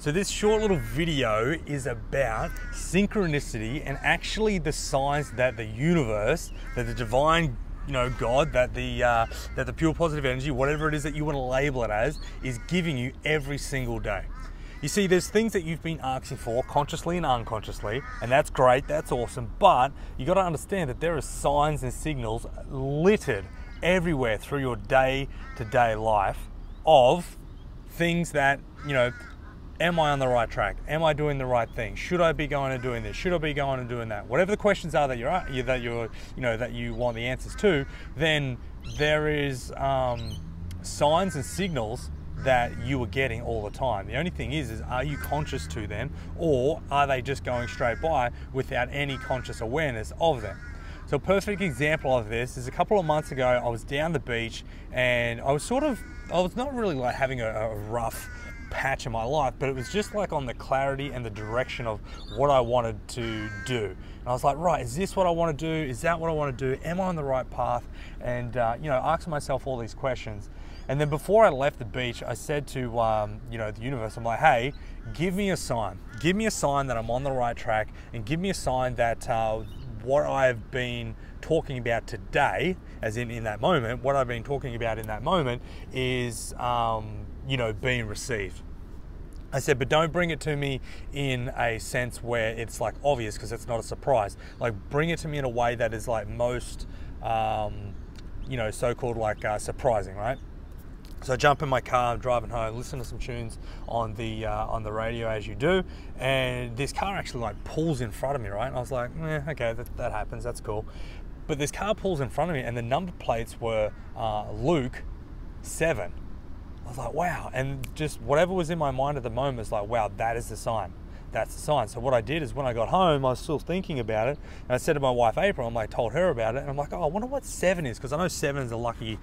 So this short little video is about synchronicity and actually the signs that the universe, that the divine, God, that the pure positive energy, whatever it is that you want to label it as, is giving you every single day. You see, there's things that you've been asking for consciously and unconsciously, and that's great, that's awesome, but you got to understand that there are signs and signals littered everywhere through your day-to-day life of things that, am I on the right track? Am I doing the right thing? Should I be going and doing this? Should I be going and doing that? Whatever the questions are that you want the answers to, then there is signs and signals that you are getting all the time. The only thing is are you conscious to them, or are they just going straight by without any conscious awareness of them? So a perfect example of this is a couple of months ago, I was down the beach and I was not really like having a rough patch in my life, but it was just like on the clarity and the direction of what I wanted to do. And I was like, right, is this what I want to do? Is that what I want to do? Am I on the right path? And, asking myself all these questions. And then before I left the beach, I said to, the universe, I'm like, hey, give me a sign. Give me a sign that I'm on the right track, and give me a sign that what I've been talking about today, as in that moment, what I've been talking about in that moment is, being received. I said, but don't bring it to me in a sense where it's like obvious, because it's not a surprise. Like, bring it to me in a way that is like most, so-called like surprising, right? So I jump in my car, I'm driving home, listen to some tunes on the radio as you do, and this car actually like pulls in front of me, right? And I was like, okay, that happens, that's cool. But this car pulls in front of me, and the number plates were Luke 7. I was like, wow. And just whatever was in my mind at the moment was like, wow, that is the sign. That's the sign. So what I did is when I got home, I was still thinking about it. And I said to my wife, April, I told her about it. And I'm like, oh, I wonder what 7 is. Because I know 7 is a lucky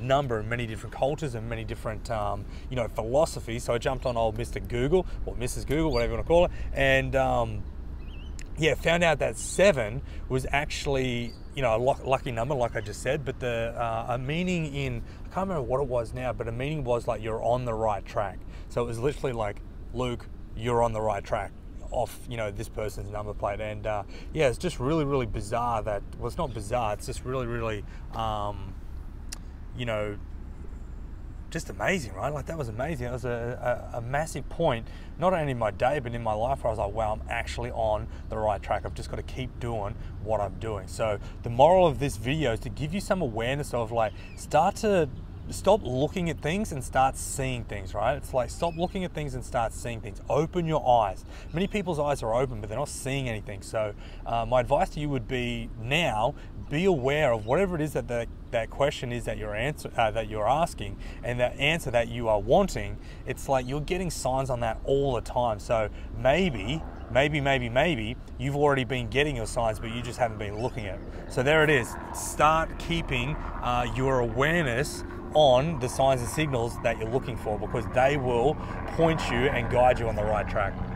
number in many different cultures and many different, philosophies. So I jumped on old Mr. Google or Mrs. Google, whatever you want to call it. And found out that 7 was actually, a lucky number, like I just said. But the a meaning in, I can't remember what it was now, but a meaning was like you're on the right track. So it was literally like, Luke, you're on the right track off, this person's number plate. And it's just really, really bizarre that, well, it's not bizarre, it's just really, really, just amazing, right? Like, that was amazing. It was a massive point, not only in my day, but in my life, where I was like, wow, I'm actually on the right track. I've just got to keep doing what I'm doing. So the moral of this video is to give you some awareness of like, stop looking at things and start seeing things, right? It's like, stop looking at things and start seeing things. Open your eyes. Many people's eyes are open, but they're not seeing anything. So my advice to you would be now, be aware of whatever it is that that question is that you're asking, and that answer that you are wanting. It's like you're getting signs on that all the time. So maybe you've already been getting your signs, but you just haven't been looking at them. So there it is. Start keeping your awareness on the signs and signals that you're looking for, because they will point you and guide you on the right track.